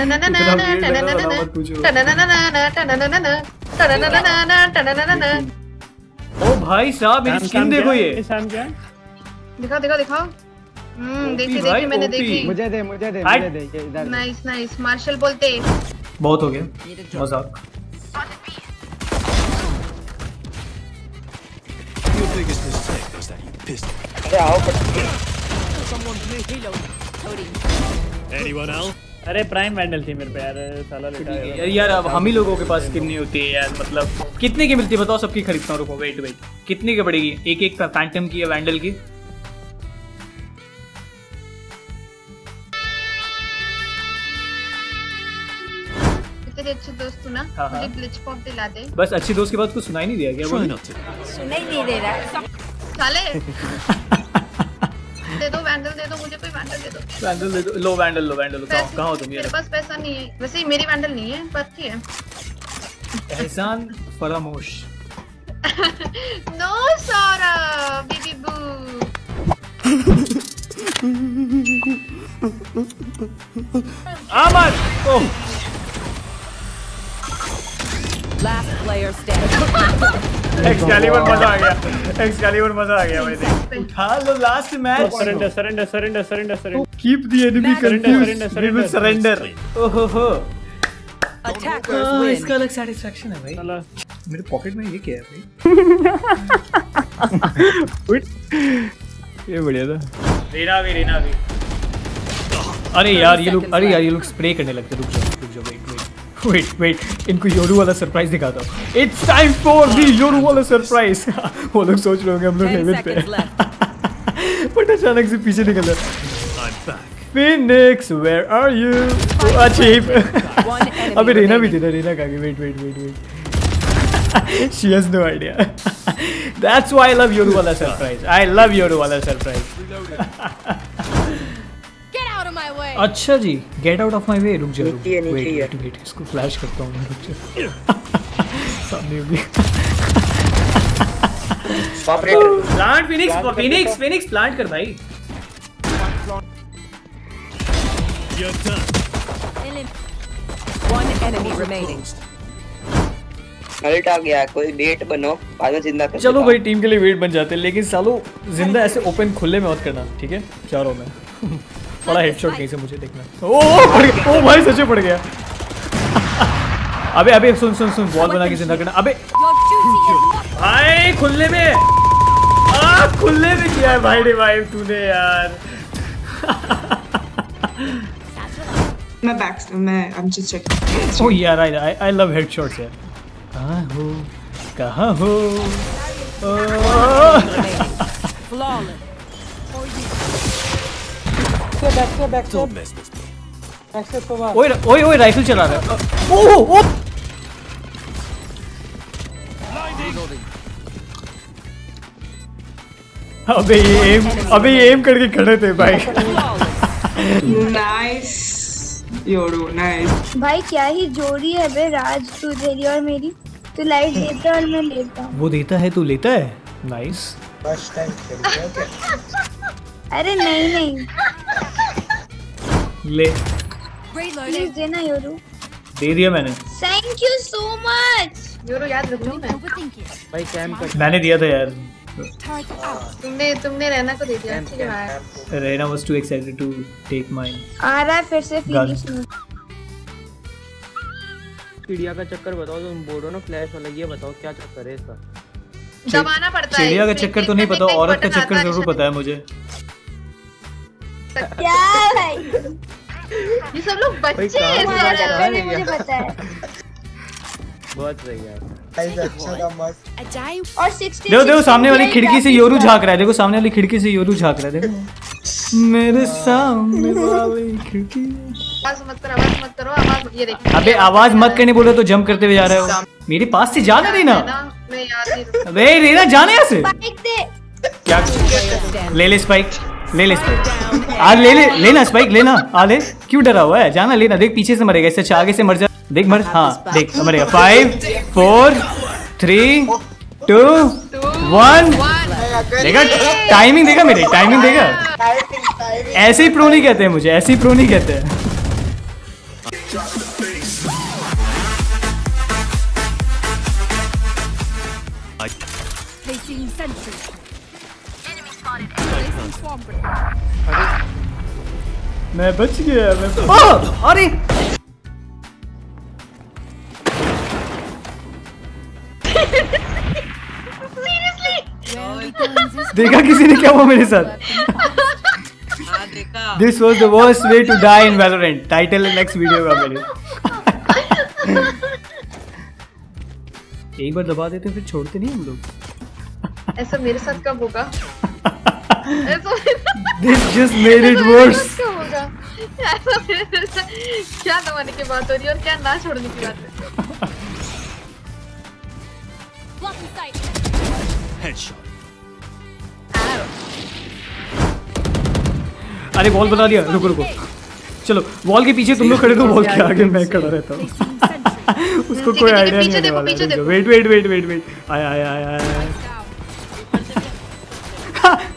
ओ भाई साहब मेरी स्किन देखो, ये दिखाओ दिखाओ दिखाओ। देखी देखी मैंने देखी। मुझे दे इधर। Nice nice. मार्शल बोलते बहुत हो गया मजाक। अरे प्राइम वैंडल थी मेरे पे यार, साला लेटा है यार। अब हम ही लोगों के पास स्किन नहीं होती है यार, मतलब कितने की मिलती है बताओ? सबकी खरीदता हूँ। रुको वेट वेट, कितने की पड़ेगी? एक एक फैंटम की या वैंडल की? अच्छे दोस्त ना मुझे ग्लिच पॉप दिला दे बस। अच्छे दोस्त के बाद कुछ सुनाई नहीं दिया क्या? सुनाई नहीं दे रहा साले। दे दो वैंडल, दे दो मुझे कोई वैंडल दे दो, वैंडल दे दो। लो वैंडल लो वैंडल। कहाँ हो तुम? मेरे पास पैसा नहीं है। वैसे मेरी वैंडल नहीं है, बात है एहसान फरामोश। नो सारा बेबी बू आमन। ओह Last player standing. Excalibur मजा आ गया, Excalibur मजा आ गया भाई। देख उठा लो last match. Surrender surrender surrender surrender. Keep the enemy confused. We will surrender. Oh ho ho. Attackers win. इसका अलग satisfaction है भाई। मेरे पॉकेट में ये क्या है भाई? Wait. ये बढ़िया था। रेना भी रेना भी। अरे यार ये लोग स्प्रे करने लगते। रुक जाओ रुक जाओ। वेट वेट, इनको योरू वाला सरप्राइज दिखाता हूँ। It's time for the Yoru वाला सरप्राइज। वो लोग सोच रहे होंगे हम लोग हेवन पे बट अचानक से पीछे निकल रहा। Phoenix where are you? अच्छी अबे रेना भी देना। रेना कहा wait wait wait wait. She has no idea. That's why I love Yoru वाला सरप्राइज। आई लव योरू वाला सरप्राइज। अच्छा जी, get out of my way. रुक जाओ वेट, इसको फ्लैश करता हूँ मैं। रुक जाओ सामने होगी। Plant Phoenix Phoenix Phoenix plant कर भाई। One enemy remaining. आ गया कोई वेट बनो बाद में जिंदा। चलो भाई टीम के लिए वेट बन जाते हैं, लेकिन सालो जिंदा ऐसे ओपन खुले में मत करना ठीक है? चारों में बड़ा हेडशॉट कहीं से मुझे देखना। ओह पड़ गया। ओह भाई सच में पड़ गया। अबे अबे सुन सुन सुन, बॉल बना के जिंदा करना। अबे भाई खुले में आ, खुले में किया है भाई रिवाइव तूने यार। मैं बैक मैं I am just checking. Oh यार आई लव हेडशॉट्स यार। कहां हो कहां हो? फ्लॉलेस। ओए राइफल चला रहा है। ओह अबे ये एम करके खड़े थे भाई। Nice Yoru nice. भाई क्या ही जोड़ी है बे राज, तू तेरी और मेरी। तू लाइट देता और मैं लेता। वो देता है तू लेता है। नाइस। अरे नहीं नहीं ले प्लीज देना योरू। दे दिया मैंने। Thank you so much Yoru. याद रखूंगी मैं भाई। कैंप कर मैंने दिया था यार। तुमने रहना को दे दिया ठीक है भाई। Reyna was too excited to take mine. आ रहा फिर से फिनिश। चिड़िया का चक्कर बताओ, तुम बोल रहे हो ना फ्लैश वाला, ये बताओ क्या चक्कर है इसका? दबाना पड़ता है। चिड़िया का चक्कर तो नहीं पता, औरत का चक्कर जरूर पता है मुझे। क्या भाई ये सब लोग बच्चे हैं सारे, मुझे पता है। बहुत सही यार। और 60 देखो देखो सामने वाली खिड़की से योरू झांक रहा है। देखो सामने वाली खिड़की से योरू झांक रहा है। देखो मेरे सामने वाली खिड़की। आवाज मत करो, आवाज मत करो, आवाज ये देखो। अबे आवाज मत करने बोल रहे तो जंप करते हुए जा रहे हो। मेरे पास से जाना नहीं ना। मैं याद नहीं। अबे रेना जाने यहाँ से। क्या ले ले स्पाइक, ले ले स्पाइक। आ ले ले लेना स्पाइक लेना। आ ले, क्यों डरा हुआ है? जाना लेना। देख पीछे से मरेगा, इससे अच्छा आगे से मर जा। देख मर, हाँ देख मरेगा। 5 4 3 2 1। देखा टाइमिंग, देखा मेरी टाइमिंग, देखा। ऐसे ही प्रो नहीं कहते हैं मुझे, ऐसे ही प्रो नहीं कहते हैं। Taking sentry. Enemy spotted. Placing swarm break. मैं बच गया अरे देखा किसी ने क्या हुआ मेरे साथ? This was the worst way to die in VALORANT. Title next video का मेरे। एक बार दबा देते फिर छोड़ते नहीं हम लोग। ऐसा मेरे साथ कब होगा? This just made it worse. ऐसा मेरे साथ क्या दबाने की बात हो रही है और क्या ना छोड़ने की बात है? Headshot. अरे वॉल बना दिया, रुको रुको चलो वॉल के पीछे तुम लोग खड़े, तो वॉल के आगे मैं खड़ा रहता हूँ। उसको कोई आइडिया नहीं है वाला। Wait wait wait wait wait आया आया आया